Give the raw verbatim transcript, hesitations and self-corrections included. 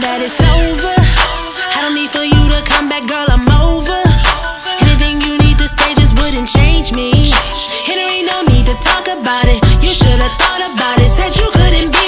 now that it's over, I don't need for you to come back, girl, I'm over. Anything you need to say just wouldn't change me, and there ain't no need to talk about it. You should've thought about it, said you couldn't be